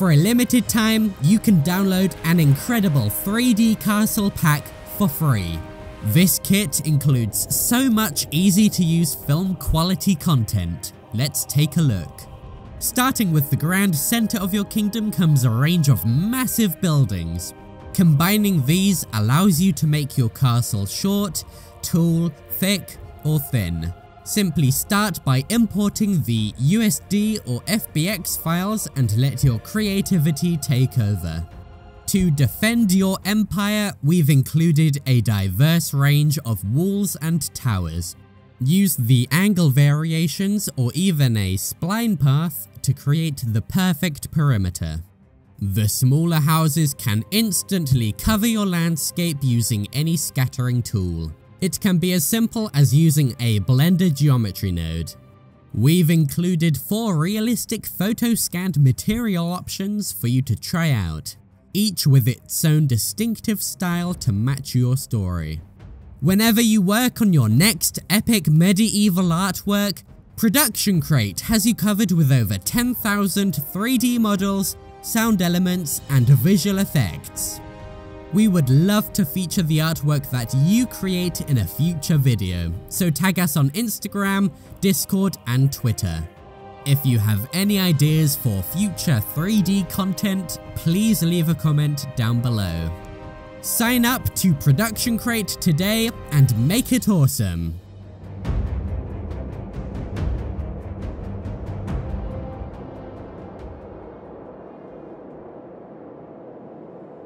For a limited time, you can download an incredible 3D castle pack for free. This kit includes so much easy-to-use film quality content. Let's take a look. Starting with the grand center of your kingdom comes a range of massive buildings. Combining these allows you to make your castle short, tall, thick, or thin. Simply start by importing the USD or FBX files and let your creativity take over. To defend your empire, we've included a diverse range of walls and towers. Use the angle variations or even a spline path to create the perfect perimeter. The smaller houses can instantly cover your landscape using any scattering tool. It can be as simple as using a Blender geometry node. We've included 4 realistic photo-scanned material options for you to try out, each with its own distinctive style to match your story. Whenever you work on your next epic medieval artwork, ProductionCrate has you covered with over 10,000 3D models, sound elements, and visual effects. We would love to feature the artwork that you create in a future video, so tag us on Instagram, Discord, and Twitter. If you have any ideas for future 3D content, please leave a comment down below. Sign up to ProductionCrate today and make it awesome!